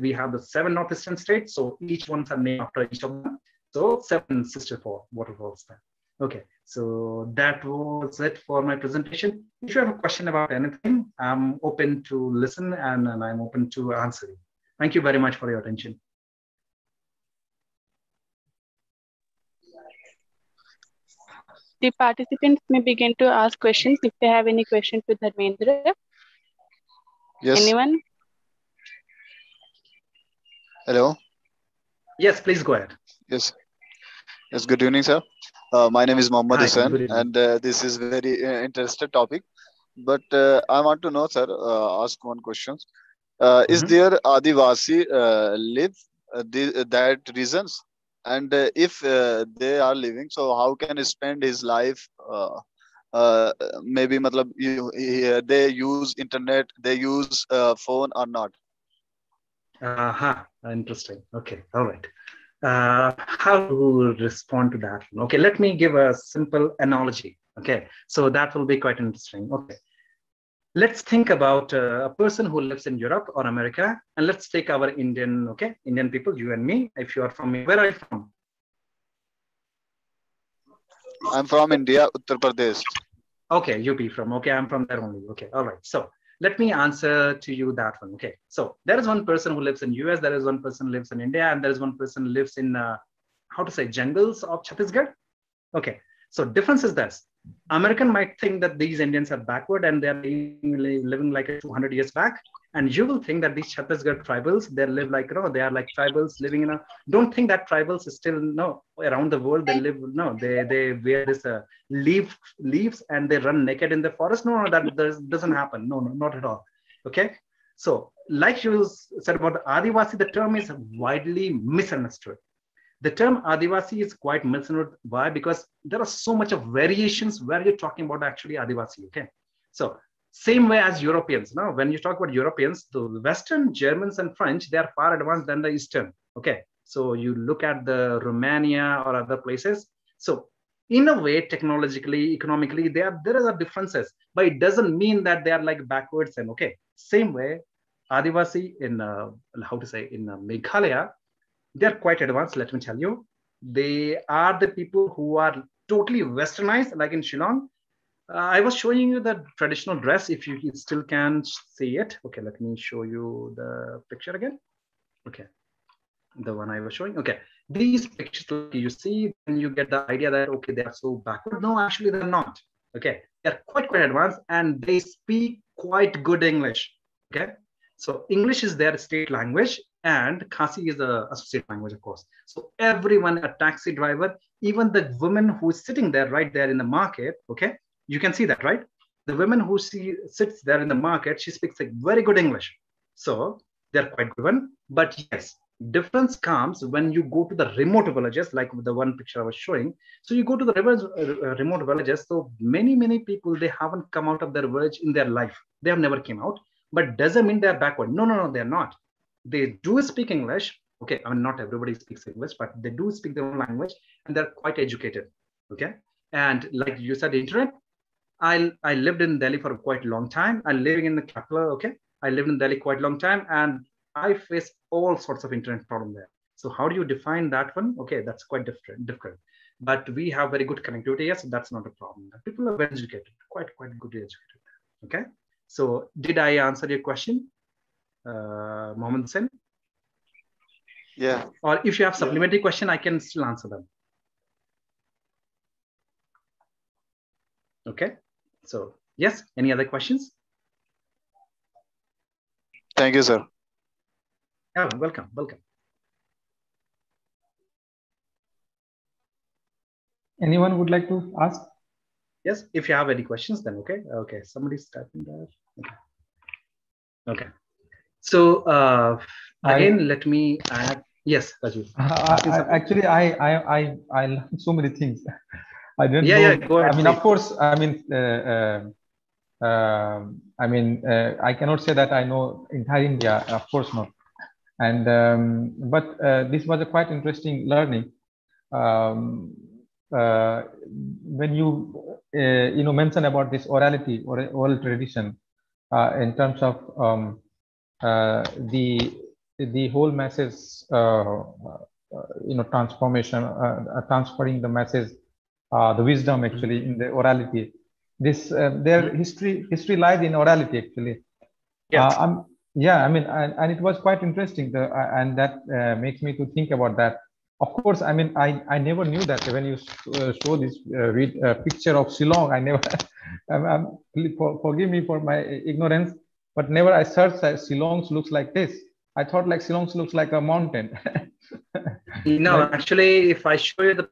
we have the 7 northeastern states, so each one's are named after each of them. So 7 sister waterfalls there. Okay, so that was it for my presentation. If you have a question about anything, I'm open to listen, and I'm open to answering. Thank you very much for your attention. The participants may begin to ask questions if they have any questions to Dharmendra. Yes. Anyone? Hello. Yes, please go ahead. Yes. Yes. Good evening, sir. My name is Mohammed Hussain, and this is very interesting topic. But I want to know, sir. Ask one question. Is there Adivasi live that reasons? And if they are living, so how can he spend his life? Maybe they use internet, they use phone or not? Interesting. Okay, all right. How to respond to that? Okay, let me give a simple analogy. Okay, so that will be quite interesting. Okay, let's think about a person who lives in Europe or America, and let's take our Indian, Indian people, you and me. If you are from, where are you from? I'm from India, Uttar Pradesh. Okay, UP from, okay, I'm from there only. Okay, all right. So let me answer to you that one. Okay, so there is one person who lives in US, there is one person who lives in India, and there is one person who lives in, jungles of Chhattisgarh. Okay, so difference is this. American might think that these Indians are backward and they're living like 200 years back. And you will think that these Chhattisgarh tribals, they live like, you know, they are like tribals living in a, don't think that tribals is still, no, around the world, they live, no, they wear this leaves and they run naked in the forest. No, no, that doesn't happen. No, no, not at all. Okay. So like you said about the Adivasi, the term is widely misunderstood. The term Adivasi is quite misunderstood. Why? Because there are so much of variations where you're talking about actually Adivasi. Okay. So same way as Europeans. Now, when you talk about Europeans, the Western Germans and French, they are far advanced than the Eastern. Okay. So you look at the Romania or other places. So in a way, technologically, economically, there are differences, but it doesn't mean that they are like backwards and okay. Same way, Adivasi in, Meghalaya, they're quite advanced, let me tell you. They are the people who are totally westernized, like in Shillong. I was showing you the traditional dress, if you still can see it. Okay, let me show you the picture again. Okay, the one I was showing. Okay, these pictures you see, and you get the idea that, okay, they are so backward. No, actually they're not. Okay, they're quite advanced and they speak quite good English. Okay, so English is their state language and Khasi is an associate language, of course. So everyone, a taxi driver, even the woman who's sitting there right there in the market, okay, you can see that, right? The woman who sits there in the market, she speaks like very good English. So they're quite good. But yes, difference comes when you go to the remote villages, like the one picture I was showing. So you go to the remote villages. So many people, they haven't come out of their village in their life. They have never came out. But doesn't mean they're backward. No, no, no, they're not. They do speak English. Okay, I mean, not everybody speaks English, but they do speak their own language and they're quite educated. Okay, and like you said, internet. I lived in Delhi for quite a long time. I'm living in the capital, okay? I lived in Delhi quite a long time and I faced all sorts of internet problem there. So how do you define that one? Okay, that's quite different. But we have very good connectivity, yes, so that's not a problem. People are well educated, quite good educated, okay? So did I answer your question, Mohammed Hussain? Yeah. Or if you have supplementary question, I can still answer them. Okay. So, yes, any other questions? Thank you, sir. Oh, welcome, welcome. Anyone would like to ask? Yes, if you have any questions, then okay. Okay, somebody's typing there. Okay. Okay. So, again, let me add. Yes, Rajiv. Actually, I learned so many things. I didn't know. Go ahead, I mean, please. Of course, I cannot say that I know entire India, of course not. And, but this was a quite interesting learning. When you, mention about this orality or oral tradition in terms of the whole masses, transformation, transferring the masses. The wisdom actually in the orality. This their history lies in orality actually. Yeah. And it was quite interesting, and that makes me to think about that. Of course, I mean, I never knew that when you show this picture of Shillong. I never. Forgive me for my ignorance, but never I searched Shillong looks like this. I thought like Shillong looks like a mountain. No, like, actually, if I show you the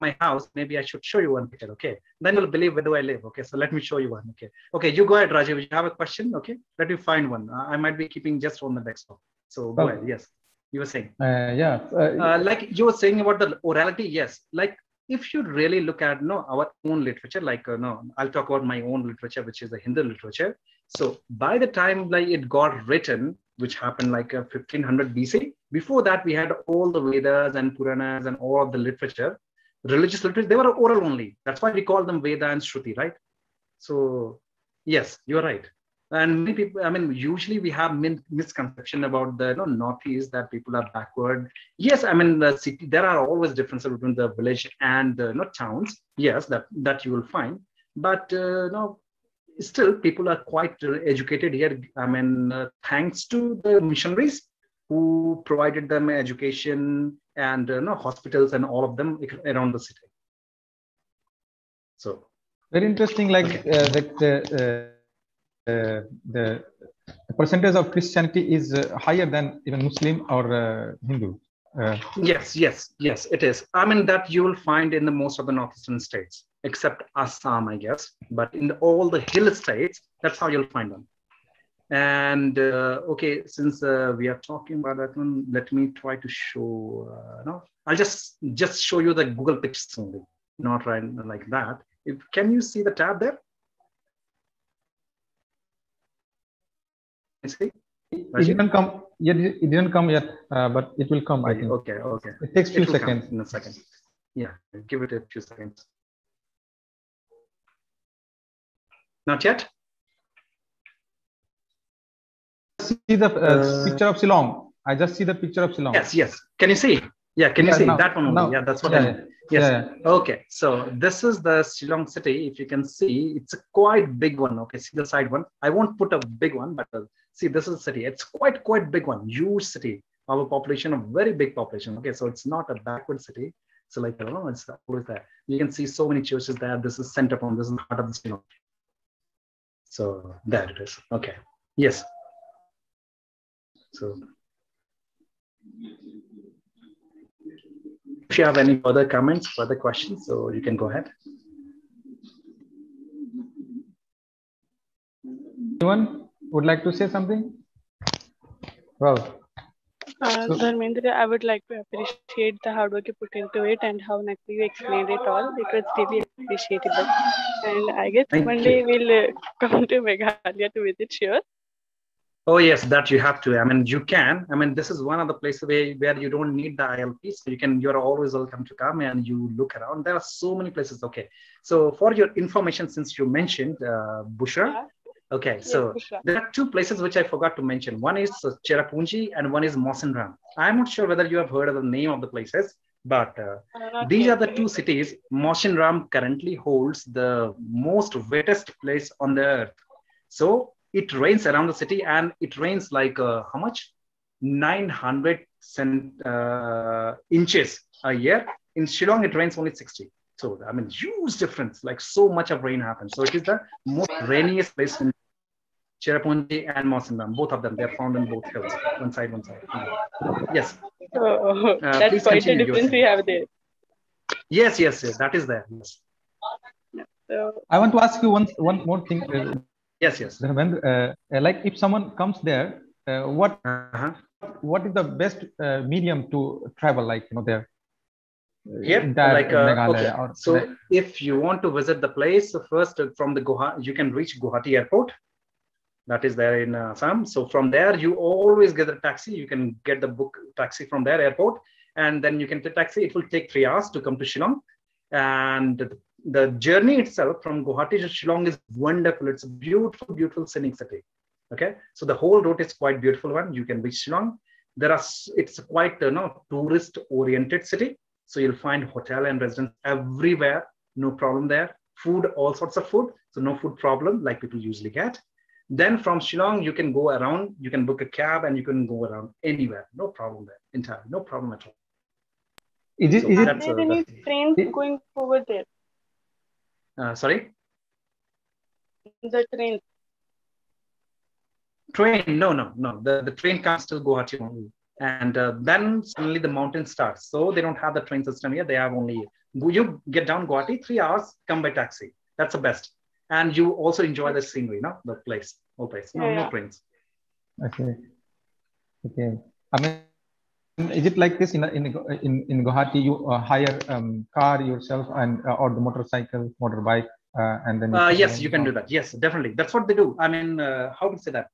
my house, maybe I should show you one picture, okay? Then you'll believe where do I live, okay? So let me show you one, okay? Okay, you go ahead, Rajiv. You have a question, okay? Let me find one. I might be keeping just on the next one. So go ahead, yes. You were saying. Like you were saying about the orality, yes. Like if you really look at our own literature, like I'll talk about my own literature, which is the Hindu literature. So by the time like it got written, which happened like 1500 BC. Before that, we had all the Vedas and Puranas and all of the literature, religious literature, they were oral only. That's why we call them Veda and Shruti, right? So, yes, you're right. And many people, I mean, usually we have misconception about the Northeast that people are backward. Yes, I mean, the city, there are always differences between the village and the towns. Yes, that you will find. But still, people are quite educated here. I mean, thanks to the missionaries who provided them education and hospitals and all of them around the city. So very interesting. Like the percentage of Christianity is higher than even Muslim or Hindu. Yes, it is. I mean, that you will find in the most of the northeastern states, except Assam, I guess. But in all the hill states, that's how you'll find them. And okay, since we are talking about that one, let me try to show. No, I'll just show you the Google pictures only, not right like that. Can you see the tab there? You see? It didn't come yet. It didn't come yet, but it will come. I think. Okay. It takes few seconds. In a second. Yeah, give it a few seconds. Not yet. See the picture of Shillong. I just see the picture of Shillong. Yes. Can you see? Yeah, can you see now, that one? Now. Yeah, that's what I mean. Yeah. Okay, so this is the Shillong city. If you can see, it's a quite big one. Okay, see the side one. I won't put a big one, but see, this is the city. It's quite big one, huge city. Our population, a very big population. Okay, so it's not a backward city. So like, I don't know, it's always there. You can see so many churches there. This is center point. This is the heart of the Shillong. So there it is. Okay. Yes. So, if you have any further comments, further questions, so you can go ahead. Anyone would like to say something? Well, Dharmendra, I would like to appreciate the hard work you put into it and how nicely you explained it all. It was really appreciable. And I guess one day we'll come to Meghalaya to visit, sure. Oh yes, that you have to. I mean, you can. I mean, this is one of the places where you don't need the ILP, so you can. You're always welcome to come and you look around. There are so many places. Okay, so for your information, since you mentioned Busra, okay, so Busra. There are two places which I forgot to mention. One is Cherrapunji and one is Mawsynram. I'm not sure whether you have heard of the name of the places, but these are the two cities. Mawsynram currently holds the most wettest place on the earth. So it rains around the city, and it rains like how much? 900 inches a year. In Shillong, it rains only 60. So I mean, huge difference. Like so much of rain happens. So it is the most rainiest place in Cherrapunji and Mawsynram. Both of them, they are found in both hills. One side. Yes. Oh, that's quite a difference we have there. Yes. That is there. Yes. So, I want to ask you one more thing. Yes. Like if someone comes there, what is the best medium to travel? Like, you know, there. So if you want to visit the place, so first from the Guwahati, you can reach Guwahati airport. That is there in Assam. So from there, you always get a taxi. You can get the book taxi from their airport, and then you can take taxi. It will take 3 hours to come to Shillong, and the journey itself from Guwahati to Shillong is wonderful. It's a beautiful scenic city. Okay, so the whole route is quite beautiful one. You can reach Shillong. It's quite tourist oriented city. So you'll find hotel and residence everywhere. No problem there. Food, all sorts of food. So no food problem like people usually get. Then from Shillong, you can go around. You can book a cab and you can go around anywhere. No problem there. Entirely no problem at all. Are there any trains going over there? Sorry? The train. No. The train comes to Guwahati only. And then suddenly the mountain starts. So they don't have the train system here. They have only, you get down Guwahati, 3 hours, come by taxi. That's the best. And you also enjoy the scenery, no? The place, whole place. No trains. Okay. I mean, is it like this in Guwahati? You hire car yourself and or the motorbike, and then yes, you can do that. Yes, definitely. That's what they do. I mean, how to say that?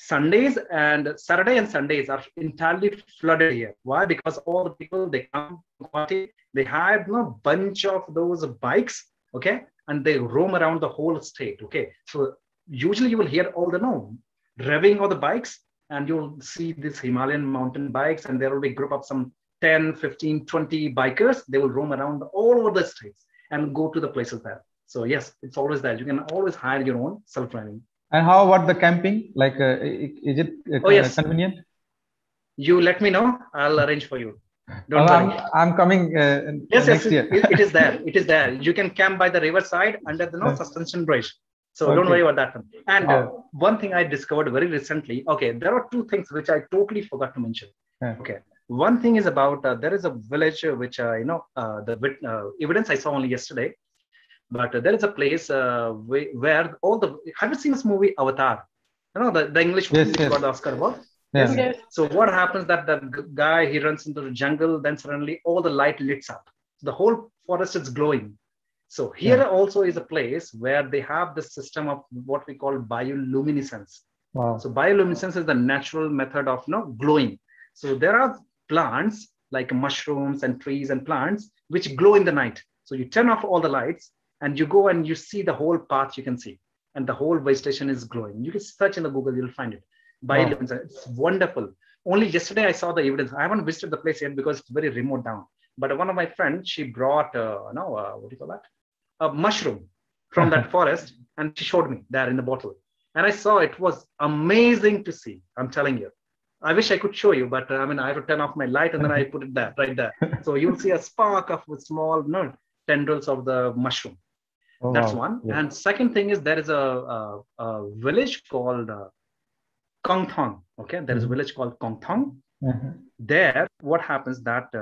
Saturday and Sundays are entirely flooded here. Why? Because all the people they come to Guwahati, they hire a bunch of those bikes, okay, and they roam around the whole state, okay. So usually you will hear all the revving of the bikes. And you'll see these Himalayan mountain bikes, and there will be a group of some 10, 15, 20 bikers. They will roam around all over the states and go to the places there. So yes, it's always there. You can always hire your own self-driving. And how about the camping? Like, is it convenient? You let me know. I'll arrange for you. Don't worry. I'm coming next year. It is there. It is there. You can camp by the riverside under the suspension bridge. So don't worry about that one. And one thing I discovered very recently. Okay, there are two things which I totally forgot to mention. Okay, one thing is about there is a village which the evidence I saw only yesterday. But there is a place where all the have you seen this movie Avatar? You know the English movie got the Oscar award. Yes. Yes. So what happens that the guy, he runs into the jungle, then suddenly all the light lights up. The whole forest is glowing. So here also is a place where they have this system of what we call bioluminescence. Wow. So bioluminescence is the natural method of glowing. So there are plants like mushrooms and trees and plants which glow in the night. So you turn off all the lights and you go and you see the whole path you can see. And the whole vegetation is glowing. You can search in the Google, you'll find it. It's wonderful. Only yesterday I saw the evidence. I haven't visited the place yet because it's very remote down. But one of my friends, she brought a mushroom from that forest, and she showed me there in the bottle. And I saw it was amazing to see. I'm telling you, I wish I could show you, but I have to turn off my light and then I put it there, right there. So you'll see a spark of small tendrils of the mushroom. Oh, that's one. Yeah. And second thing is there is a village called Kongthong. Okay, there is a village called Kongthong. There, what happens that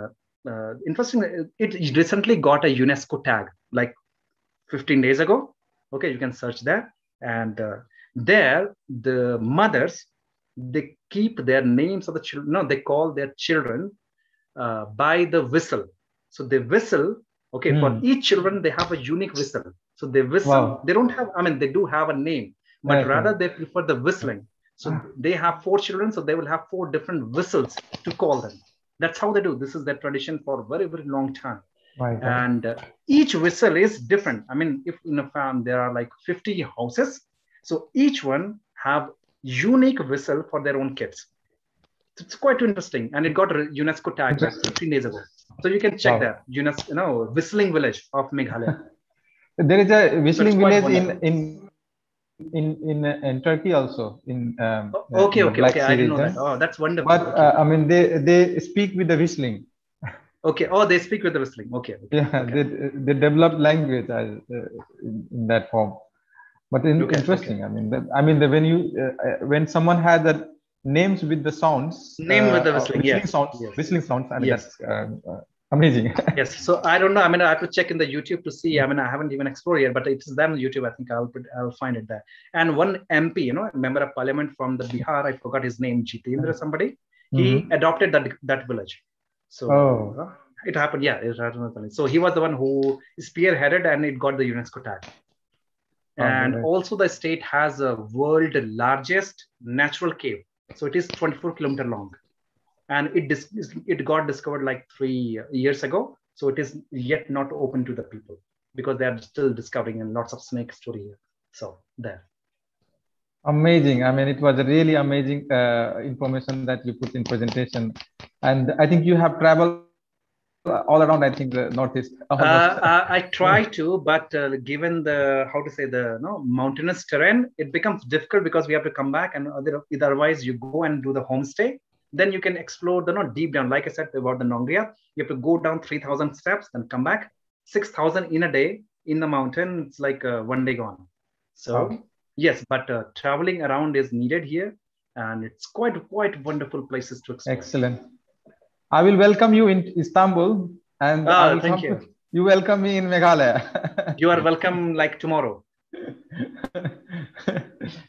interesting, it recently got a UNESCO tag like 15 days ago. Okay, you can search there. And there, the mothers, they keep their names of the children. No, they call their children by the whistle. So they whistle. Okay, for each children, they have a unique whistle. So they whistle. Wow. They don't have, they do have a name, but rather they prefer the whistling. So they have 4 children, so they will have 4 different whistles to call them. That's how they do. This is their tradition for a very, very long time. Right. And each whistle is different. If in a farm, there are like 50 houses. So each one have unique whistle for their own kids. So it's quite interesting. And it got a UNESCO tag 15 days ago. So you can check that UNESCO, whistling village of Meghalaya. There is a whistling village in Turkey also in I didn't know that. Oh, that's wonderful. But they speak with the whistling. Okay. Oh, they speak with the whistling. Okay. They developed language in that form. But interesting. When you when someone has that names with the sounds. Name with the whistling. Whistling sounds. Yes. Whistling sounds. Yes. Amazing. Yes. So I don't know. I have to check in the YouTube to see. I haven't even explored yet, but it is there on YouTube. I think I'll find it there. And one MP, a member of parliament from the Bihar, I forgot his name, Jitendra somebody. He adopted that village. So it happened. Yeah, it happened. So he was the one who spearheaded, and it got the UNESCO tag. And also the state has a world largest natural cave. So it is 24 km long. And it got discovered like 3 years ago. So it is yet not open to the people because they are still discovering and lots of snake story here. So there. Amazing. It was a really amazing information that you put in presentation. And I think you have traveled all around, I think, the Northeast. I try to, but given the, mountainous terrain, it becomes difficult because we have to come back and otherwise you go and do the homestay. Then you can explore the deep down. Like I said about the Nongriat, you have to go down 3,000 steps, then come back 6,000 in a day in the mountain. It's like one day gone. So yes, but traveling around is needed here, and it's quite wonderful places to explore. Excellent. I will welcome you in Istanbul, and thank you. You welcome me in Meghalaya. You are welcome like tomorrow.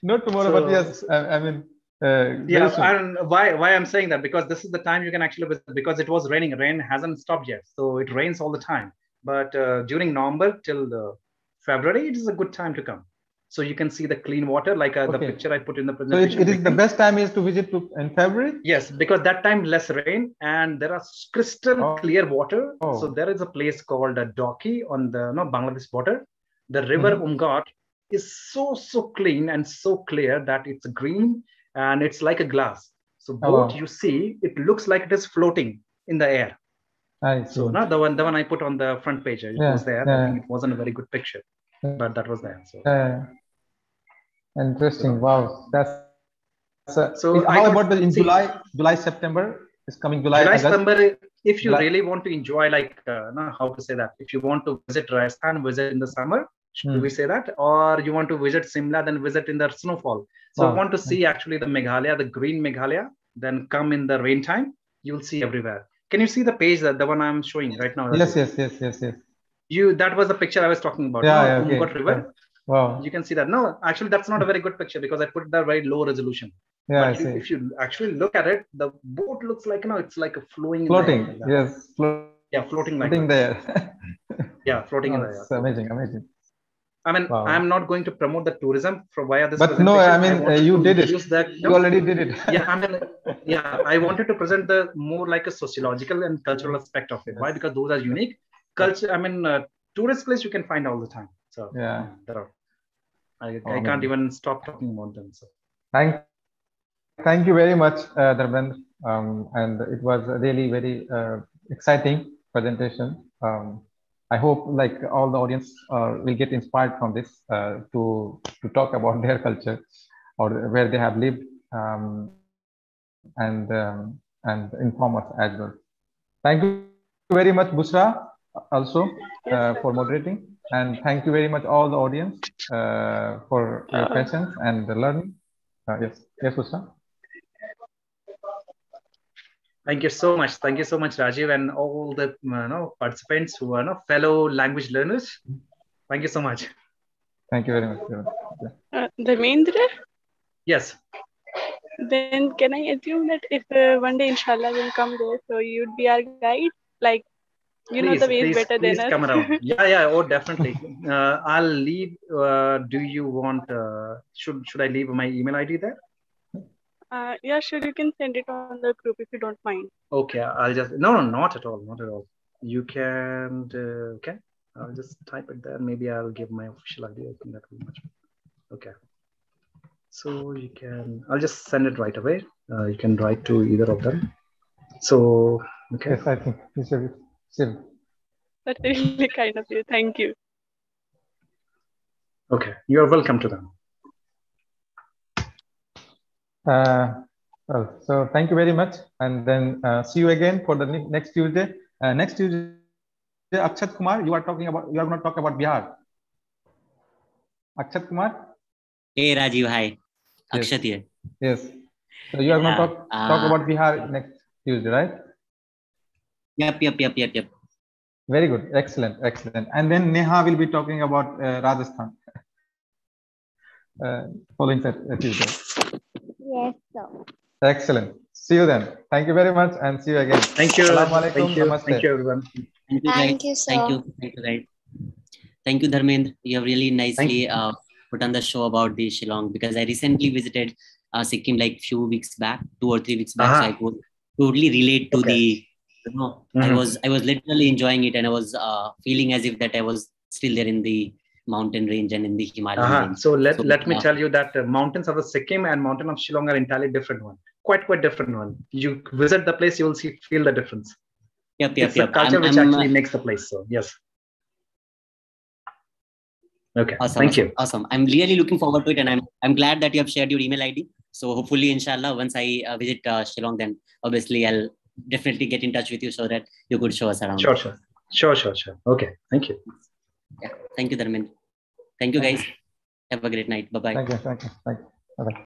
Not tomorrow, but yes, and why I'm saying that, because this is the time you can actually visit, because it was raining. Rain hasn't stopped yet, so it rains all the time, but during November till February, it is a good time to come, so you can see the clean water, like the picture I put in the presentation. So it is the best time is to visit in February. Yes, because that time less rain and there are crystal clear water. So there is a place called Doki on the Bangladesh border. The river Umgat is so clean and so clear that it's green. And it's like a glass. So boat you see, it looks like it is floating in the air. I see. So not the one I put on the front page. It was there. I think it wasn't a very good picture, but that was there. So. Interesting. Wow. That's so. How about in July, September? It's coming July, September. If you really want to enjoy, like, how to say that? If you want to visit Rajasthan, visit in the summer, should we say that? Or you want to visit Simla, then visit in the snowfall. So I want to see actually the Meghalaya, the green Meghalaya, then come in the rain time, you will see everywhere. Can you see the page, that the one I'm showing right now? Yes, yes, yes, yes, yes. That was the picture I was talking about. Yeah, yeah, okay. River. Wow. You can see that. No, actually, that's not a very good picture because I put that very low resolution. Yeah, but if you actually look at it, the boat looks like, it's like a floating. Yes. Floating there. Yeah, floating in the air. It's amazing, amazing. I mean, I'm not going to promote the tourism from via this. But no, I mean, you did it. You already did it. Yeah, I mean, I wanted to present the more like a sociological and cultural aspect of it. Why? Because those are unique. Culture, I mean, tourist place you can find all the time. So yeah, I can't even stop talking about them. So. Thank you very much, Dharmendra. And it was really very exciting presentation. I hope like all the audience will get inspired from this to talk about their culture or where they have lived and inform us as well. Thank you very much, Busra, also for moderating. And thank you very much, all the audience, for your patience and the learning. Yes, Busra. Thank you so much. Thank you so much, Rajiv, and all the participants who are fellow language learners. Thank you so much. Thank you very much. Dharmendra? Yes. Then can I assume that if one day, inshallah, we'll come there, so you'd be our guide? Like, you know the ways better than us. Come around. Oh, definitely. I'll leave. Do you want, should I leave my email ID there? Yeah, sure. You can send it on the group if you don't mind. Okay, I'll just not at all. You can okay. I'll just type it there. Maybe I'll give my official ID. I think that will be much better. Okay. So you can. I'll just send it right away. You can write to either of them. So okay. Yes, I think. That's really kind of you. Thank you. Okay, you are welcome to them. Well, so thank you very much, and then see you again for the next Tuesday. Next Tuesday, Akshat Kumar, you are going to talk about Bihar. Akshat Kumar. Hey Rajiv, hi. Akshat here. Yes. So you are going to talk about Bihar next Tuesday, right? Yep. Very good. Excellent. And then Neha will be talking about Rajasthan. Following Tuesday. Yes, sir. Excellent. See you then. Thank you very much and see you again. Thank you. Assalamualaikum. Thank you, everyone. Thank you, sir. Thank you, Dharmendra. You have really nicely put on the show about the Shillong, because I recently visited Sikkim like few weeks back, 2 or 3 weeks back. So I could totally relate to the, I was literally enjoying it, and I was feeling as if that I was still there in the mountain range and in the Himalaya. So let me tell you that mountains of the Sikkim and mountain of Shillong are entirely different one. Quite different one. You visit the place, you will feel the difference. Yep. Culture which actually makes the place. So yes. Okay. Awesome. Thank you. Awesome. I'm really looking forward to it, and I'm glad that you have shared your email ID. So hopefully, inshallah, once I visit Shillong, then obviously I'll definitely get in touch with you so that you could show us around. Sure. Okay. Thank you. Yeah. Thank you, Dharmendra. Thank you, guys. Have a great night. Bye-bye. Thank you. Bye-bye.